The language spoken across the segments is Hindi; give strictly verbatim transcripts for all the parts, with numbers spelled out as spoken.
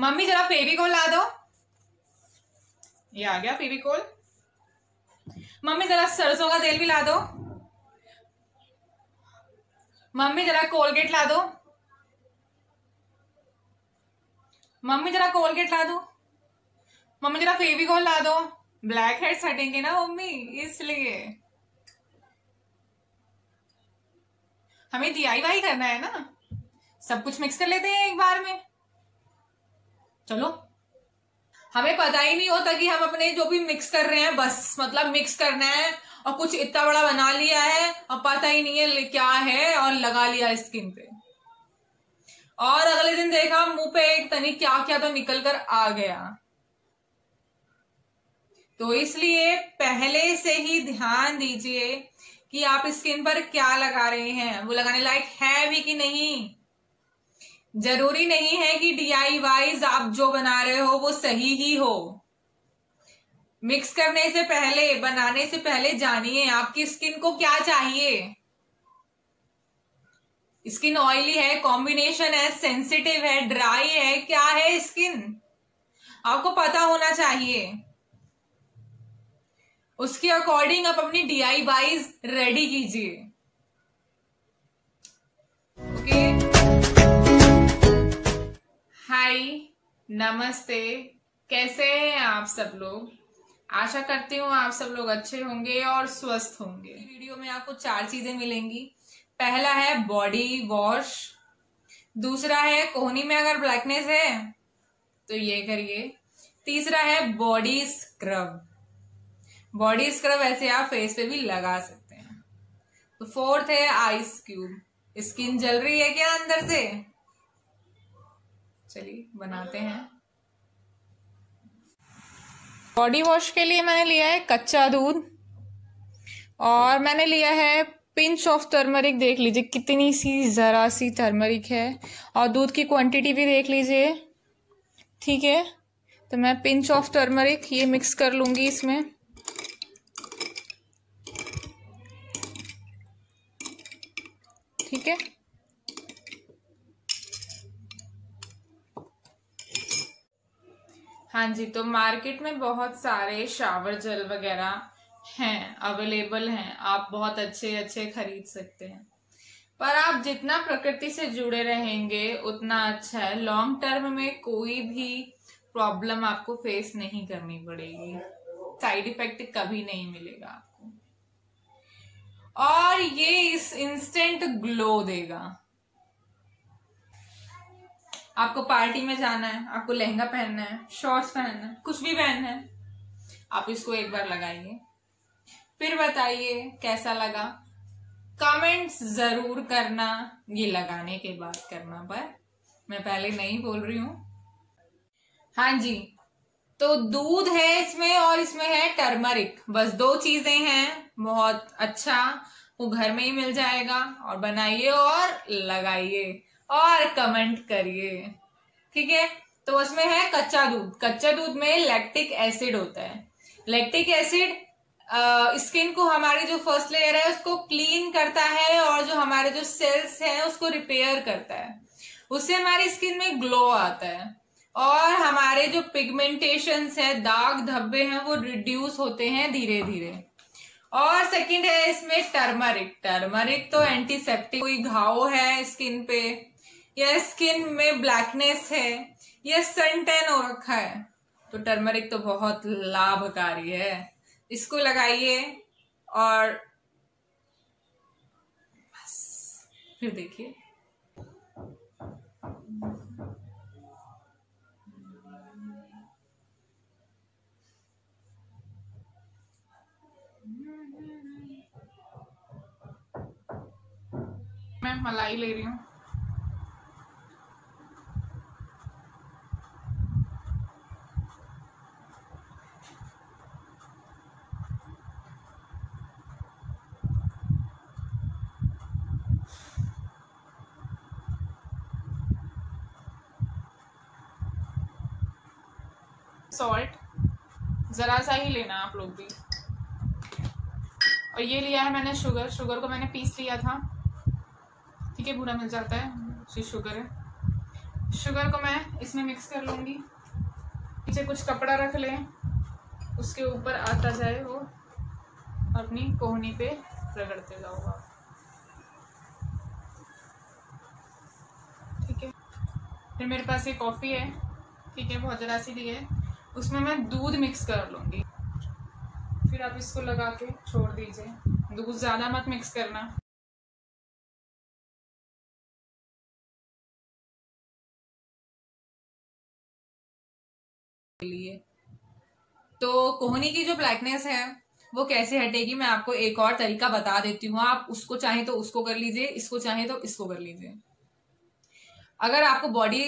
मम्मी जरा फेविकोल ला दो। ये आ गया फेविकोल। मम्मी जरा सरसों का तेल भी ला दो। मम्मी जरा कोलगेट ला दो। मम्मी जरा कोलगेट ला दो। मम्मी जरा फेविकोल ला दो। ब्लैक हेड्स हटेंगे ना मम्मी, इसलिए हमें डीआईवाई करना है ना। सब कुछ मिक्स कर लेते हैं एक बार में। चलो, हमें पता ही नहीं होता कि हम अपने जो भी मिक्स कर रहे हैं, बस मतलब मिक्स करना है और कुछ इतना बड़ा बना लिया है और पता ही नहीं है क्या है और लगा लिया स्किन पे, और अगले दिन देखा मुंह पे एक तनी क्या क्या तो निकल कर आ गया। तो इसलिए पहले से ही ध्यान दीजिए कि आप स्किन पर क्या लगा रहे हैं, वो लगाने लायक है भी कि नहीं। जरूरी नहीं है कि डीआईवाईज आप जो बना रहे हो वो सही ही हो। मिक्स करने से पहले, बनाने से पहले जानिए आपकी स्किन को क्या चाहिए। स्किन ऑयली है, कॉम्बिनेशन है, सेंसिटिव है, ड्राई है, क्या है स्किन, आपको पता होना चाहिए। उसके अकॉर्डिंग आप अपनी डीआईवाईज रेडी कीजिए। हाय, नमस्ते, कैसे हैं आप सब लोग। आशा करती हूँ आप सब लोग अच्छे होंगे और स्वस्थ होंगे। वीडियो में आपको चार चीजें मिलेंगी। पहला है बॉडी वॉश, दूसरा है कोहनी में अगर ब्लैकनेस है तो ये करिए, तीसरा है बॉडी स्क्रब। बॉडी स्क्रब ऐसे आप फेस पे भी लगा सकते हैं। तो फोर्थ है आइस क्यूब। स्किन जल रही है क्या अंदर से, चलिए बनाते हैं। बॉडी वॉश के लिए मैंने लिया है कच्चा दूध और मैंने लिया है पिंच ऑफ टर्मरिक। देख लीजिए कितनी सी जरा सी टर्मरिक है, और दूध की क्वांटिटी भी देख लीजिए। ठीक है, तो मैं पिंच ऑफ टर्मरिक ये मिक्स कर लूंगी इसमें। ठीक है, हाँ जी। तो मार्केट में बहुत सारे शावर जेल वगैरह हैं, अवेलेबल हैं, आप बहुत अच्छे अच्छे खरीद सकते हैं। पर आप जितना प्रकृति से जुड़े रहेंगे उतना अच्छा है। लॉन्ग टर्म में कोई भी प्रॉब्लम आपको फेस नहीं करनी पड़ेगी, साइड इफेक्ट कभी नहीं मिलेगा आपको, और ये इस इंस्टेंट ग्लो देगा। आपको पार्टी में जाना है, आपको लहंगा पहनना है, शॉर्ट्स पहनना है, कुछ भी पहनना है, आप इसको एक बार लगाइए, फिर बताइए कैसा लगा। कमेंट्स जरूर करना, ये लगाने के बाद करना, पर मैं पहले नहीं बोल रही हूं। हाँ जी, तो दूध है इसमें और इसमें है टर्मरिक, बस दो चीजें हैं। बहुत अच्छा, वो घर में ही मिल जाएगा। और बनाइए और लगाइए और कमेंट करिए। ठीक है, तो उसमें है कच्चा दूध। कच्चा दूध में लैक्टिक एसिड होता है। लैक्टिक एसिड स्किन को, हमारी जो फर्स्ट लेयर है उसको क्लीन करता है, और जो हमारे जो सेल्स हैं उसको रिपेयर करता है। उससे हमारी स्किन में ग्लो आता है, और हमारे जो पिगमेंटेशंस है, दाग धब्बे हैं, वो रिड्यूस होते हैं धीरे धीरे। और सेकंड है इसमें टर्मरिक। टर्मरिक तो एंटीसेप्टिक, कोई घाव है स्किन पे या स्किन में ब्लैकनेस है या सन टैन हो रखा है, तो टर्मरिक तो बहुत लाभकारी है, इसको लगाइए और बस फिर देखिए। मैं मलाई ले रही हूँ। सॉल्ट जरा सा ही लेना आप लोग भी। और ये लिया है मैंने शुगर। शुगर को मैंने पीस लिया था, ठीक है, भूरा मिल जाता है, शुगर है। शुगर को मैं इसमें मिक्स कर लूँगी। नीचे कुछ कपड़ा रख लें, उसके ऊपर आता जाए वो अपनी कोहनी पे रगड़ते जाओ। ठीक है, फिर मेरे पास ये कॉफ़ी है, ठीक है, बहुत जरा सी दी है, उसमें मैं दूध मिक्स कर लूँगी। फिर आप इसको लगा के छोड़ दीजिए, दूध ज़्यादा मत मिक्स करना। लिए तो कोहनी की जो ब्लैकनेस है वो कैसे हटेगी, मैं आपको एक और तरीका बता देती हूँ। आप उसको चाहे तो उसको कर लीजिए, इसको चाहे तो इसको कर लीजिए। अगर आपको बॉडी,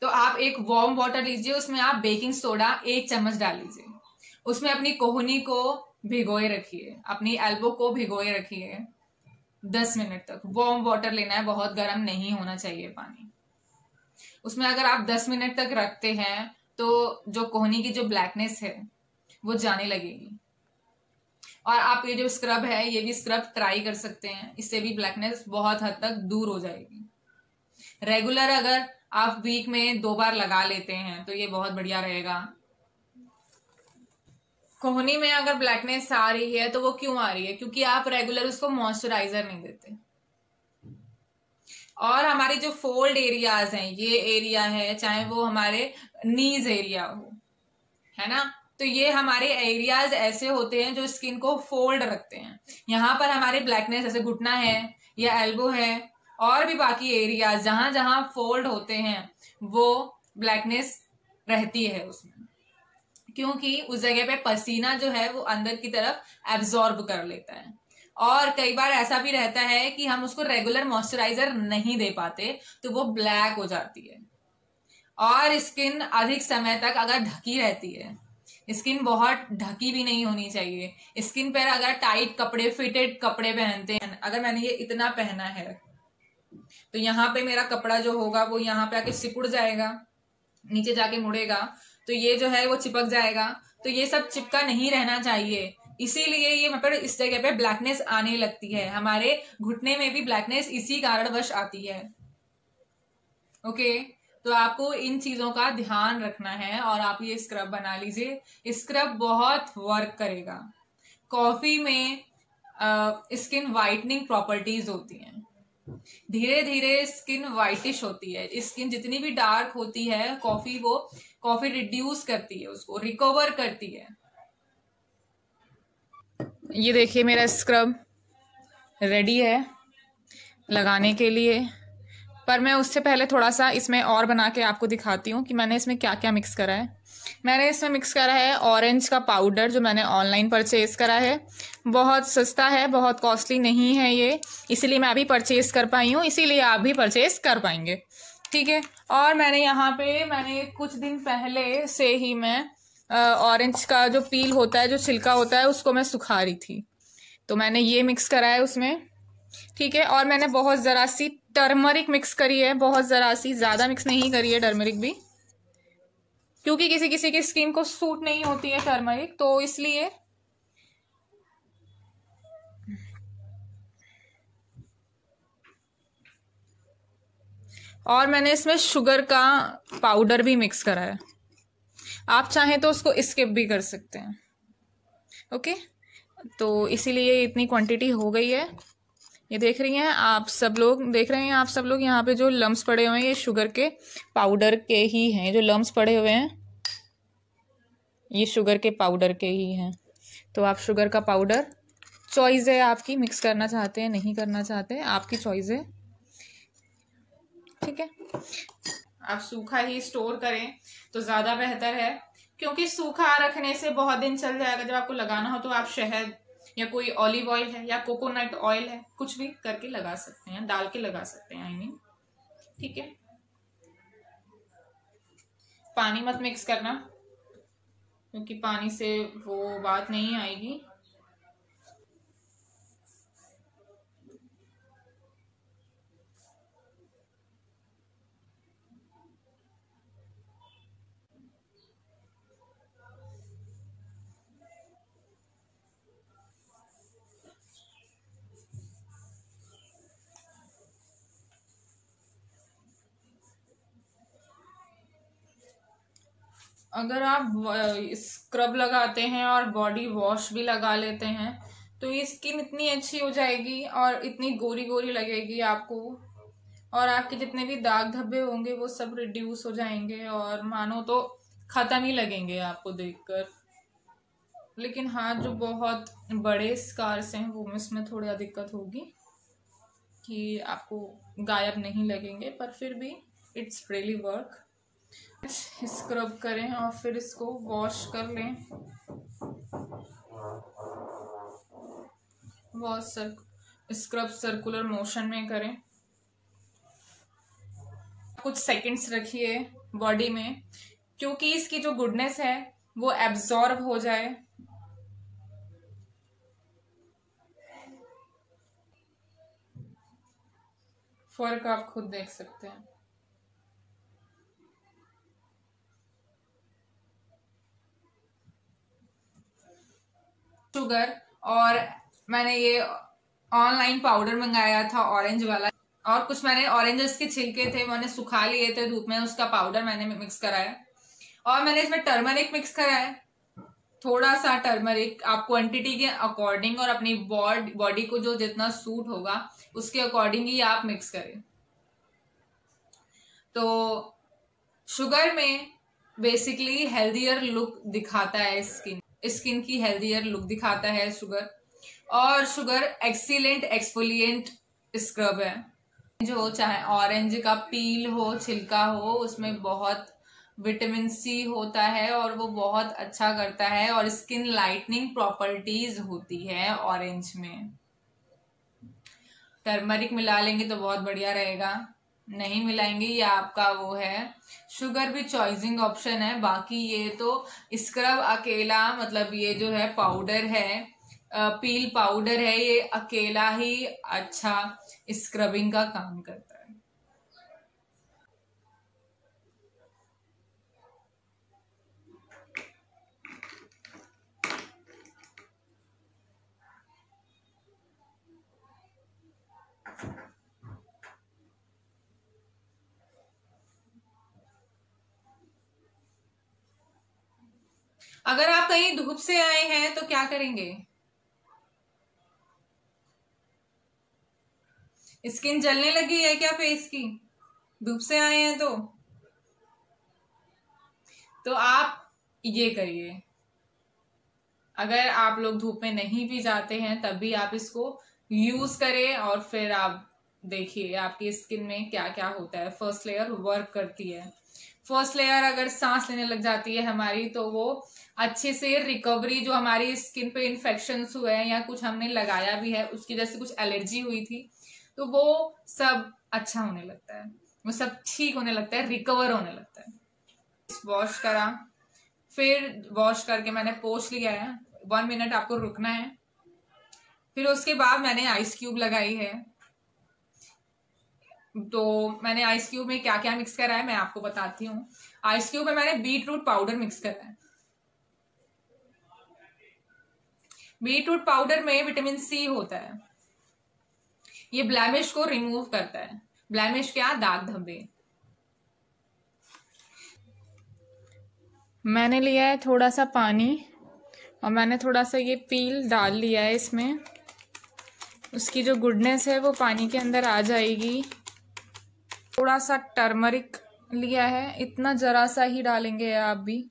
तो आप एक वार्म वाटर लीजिए, उसमें आप बेकिंग सोडा एक चम्मच डाल लीजिए, उसमें अपनी कोहनी को भिगोए रखिए, अपनी एल्बो को भिगोए रखिए दस मिनट तक। वार्म वाटर लेना है, बहुत गर्म नहीं होना चाहिए पानी। उसमें अगर आप दस मिनट तक रखते हैं तो जो कोहनी की जो ब्लैकनेस है वो जाने लगेगी। और आप ये जो स्क्रब है, ये भी स्क्रब ट्राई कर सकते हैं, इससे भी ब्लैकनेस बहुत हद तक दूर हो जाएगी। रेगुलर अगर आप वीक में दो बार लगा लेते हैं तो ये बहुत बढ़िया रहेगा। कोहनी में अगर ब्लैकनेस आ रही है तो वो क्यों आ रही है, क्योंकि आप रेगुलर उसको मॉइस्चराइजर नहीं देते। और हमारे जो फोल्ड एरियाज हैं, ये एरिया है, चाहे वो हमारे नीज एरिया हो, है ना, तो ये हमारे एरियाज ऐसे होते हैं जो स्किन को फोल्ड रखते हैं। यहाँ पर हमारे ब्लैकनेस जैसे घुटना है या एल्बो है, और भी बाकी एरियाज जहां जहां फोल्ड होते हैं वो ब्लैकनेस रहती है उसमें, क्योंकि उस जगह पे पसीना जो है वो अंदर की तरफ एब्जॉर्ब कर लेता है। और कई बार ऐसा भी रहता है कि हम उसको रेगुलर मॉइस्चराइजर नहीं दे पाते तो वो ब्लैक हो जाती है। और स्किन अधिक समय तक अगर ढकी रहती है, स्किन बहुत ढकी भी नहीं होनी चाहिए। स्किन पर अगर टाइट कपड़े, फिटेड कपड़े पहनते हैं, अगर मैंने ये इतना पहना है तो यहाँ पे मेरा कपड़ा जो होगा वो यहाँ पे आके सिकुड़ जाएगा, नीचे जाके मुड़ेगा, तो ये जो है वो चिपक जाएगा। तो ये सब चिपका नहीं रहना चाहिए, इसीलिए ये मतलब इस जगह पे ब्लैकनेस आने लगती है। हमारे घुटने में भी ब्लैकनेस इसी कारणवश आती है। ओके, तो आपको इन चीजों का ध्यान रखना है। और आप ये स्क्रब बना लीजिए, स्क्रब बहुत वर्क करेगा। कॉफी में स्किन वाइटनिंग प्रॉपर्टीज होती हैं, धीरे धीरे स्किन वाइटिश होती है। स्किन जितनी भी डार्क होती है, कॉफी वो कॉफी रिड्यूस करती है, उसको रिकवर करती है। ये देखिए मेरा स्क्रब रेडी है लगाने के लिए, पर मैं उससे पहले थोड़ा सा इसमें और बना के आपको दिखाती हूँ कि मैंने इसमें क्या क्या मिक्स करा है। मैंने इसमें मिक्स करा है ऑरेंज का पाउडर, जो मैंने ऑनलाइन परचेज़ करा है, बहुत सस्ता है, बहुत कॉस्टली नहीं है ये, इसीलिए मैं अभी परचेज़ कर पाई हूँ, इसीलिए आप भी परचेज़ कर पाएंगे। ठीक है, और मैंने यहाँ पे मैंने कुछ दिन पहले से ही मैं ऑरेंज का जो पील होता है, जो छिलका होता है, उसको मैं सुखा रही थी, तो मैंने ये मिक्स करा है उसमें। ठीक है, और मैंने बहुत ज़रा सी टर्मरिक मिक्स करी है, बहुत ज़रा सी, ज़्यादा मिक्स नहीं करी है टर्मरिक भी, क्योंकि किसी किसी की स्किन को सूट नहीं होती है टर्मरिक, तो इसलिए। और मैंने इसमें शुगर का पाउडर भी मिक्स करा है, आप चाहें तो उसको स्किप भी कर सकते हैं। ओके, तो इसीलिए इतनी क्वांटिटी हो गई है। ये देख रही हैं आप सब लोग, देख रहे हैं आप सब लोग, यहाँ पे जो लम्स पड़े हुए हैं ये शुगर के पाउडर के ही हैं, जो लम्स पड़े हुए हैं ये शुगर के पाउडर के ही हैं। तो आप शुगर का पाउडर, चॉइस है आपकी, मिक्स करना चाहते हैं नहीं करना चाहते, आपकी चॉइस है। ठीक है, आप सूखा ही स्टोर करें तो ज़्यादा बेहतर है, क्योंकि सूखा रखने से बहुत दिन चल जाएगा। जब आपको लगाना हो तो आप शहद या कोई ऑलिव ऑयल है या कोकोनट ऑयल है, कुछ भी करके लगा सकते हैं, डाल के लगा सकते हैं, आई मीन। ठीक है, पानी मत मिक्स करना, क्योंकि पानी से वो बात नहीं आएगी। अगर आप स्क्रब लगाते हैं और बॉडी वॉश भी लगा लेते हैं तो ये स्किन इतनी अच्छी हो जाएगी और इतनी गोरी गोरी लगेगी आपको, और आपके जितने भी दाग धब्बे होंगे वो सब रिड्यूस हो जाएंगे और मानो तो ख़त्म ही लगेंगे आपको देखकर। लेकिन हाँ, जो बहुत बड़े स्कार्स हैं वो इसमें थोड़ा दिक्कत होगी कि आपको गायब नहीं लगेंगे, पर फिर भी इट्स रियली वर्क। स्क्रब करें और फिर इसको वॉश कर लें, वॉश सर स्क्रब सर्कुलर मोशन में करें। कुछ सेकंड्स रखिए बॉडी में, क्योंकि इसकी जो गुडनेस है वो एब्जॉर्ब हो जाए। फर्क आप खुद देख सकते हैं। शुगर, और मैंने ये ऑनलाइन पाउडर मंगाया था ऑरेंज वाला, और कुछ मैंने ऑरेंजेस के छिलके थे मैंने सुखा लिए थे धूप में, उसका पाउडर मैंने मिक्स कराया, और मैंने इसमें टर्मरिक मिक्स कराया, थोड़ा सा टर्मरिक आप क्वांटिटी के अकॉर्डिंग और अपनी बॉडी बॉडी को जो जितना सूट होगा उसके अकॉर्डिंग ही आप मिक्स करें। तो शुगर में बेसिकली हेल्दियर लुक दिखाता है, स्किन स्किन की हेल्दियर लुक दिखाता है शुगर, और शुगर एक्सीलेंट एक्सफोलिएंट स्क्रब है, जो चाहे ऑरेंज का पील हो छिलका हो, उसमें बहुत विटामिन सी होता है और वो बहुत अच्छा करता है, और स्किन लाइटनिंग प्रॉपर्टीज होती है ऑरेंज में। टर्मरिक मिला लेंगे तो बहुत बढ़िया रहेगा, नहीं मिलाएंगे ये आपका वो है। शुगर भी चॉइसिंग ऑप्शन है, बाकी ये तो स्क्रब अकेला, मतलब ये जो है पाउडर है पील पाउडर है, ये अकेला ही अच्छा स्क्रबिंग का काम करता है। अगर आप कहीं धूप से आए हैं तो क्या करेंगे? स्किन जलने लगी है क्या फेस की? धूप से आए हैं तो तो आप ये करिए, अगर आप लोग धूप में नहीं भी जाते हैं तब भी आप इसको यूज करें, और फिर आप देखिए आपकी स्किन में क्या क्या होता है। फर्स्ट लेयर वर्क करती है, फर्स्ट लेयर अगर सांस लेने लग जाती है हमारी तो वो अच्छे से रिकवरी, जो हमारी स्किन पे इन्फेक्शंस हुए हैं या कुछ हमने लगाया भी है उसकी वजह से कुछ एलर्जी हुई थी, तो वो सब अच्छा होने लगता है, वो सब ठीक होने लगता है, रिकवर होने लगता है। वॉश करा, फिर वॉश करके मैंने पोंछ लिया है, वन मिनट आपको रुकना है। फिर उसके बाद मैंने आइस क्यूब लगाई है, तो मैंने आइस क्यूब में क्या क्या मिक्स करा है मैं आपको बताती हूँ। आइस क्यूब में मैंने बीटरूट पाउडर मिक्स करा है, बीटरूट पाउडर में विटामिन सी होता है, ये ब्लेमिश को रिमूव करता है, ब्लेमिश क्या दाग धब्बे। मैंने लिया है थोड़ा सा पानी और मैंने थोड़ा सा ये पील डाल लिया है इसमें, उसकी जो गुडनेस है वो पानी के अंदर आ जाएगी। थोड़ा सा टर्मरिक लिया है, इतना जरा सा ही डालेंगे आप भी,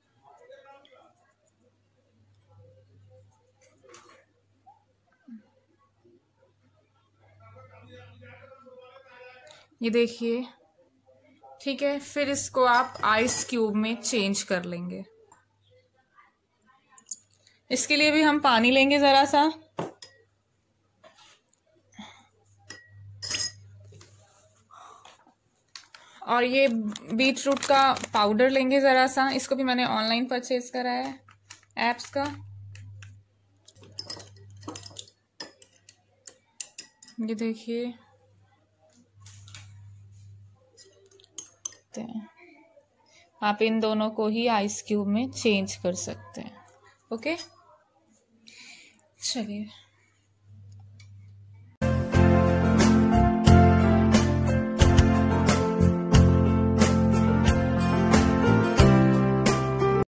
ये देखिए ठीक है। फिर इसको आप आइस क्यूब में चेंज कर लेंगे, इसके लिए भी हम पानी लेंगे जरा सा, और ये बीटरूट का पाउडर लेंगे ज़रा सा, इसको भी मैंने ऑनलाइन परचेज करा है ऐप्स का, ये देखिए। आप इन दोनों को ही आइस क्यूब में चेंज कर सकते हैं। ओके, चलिए।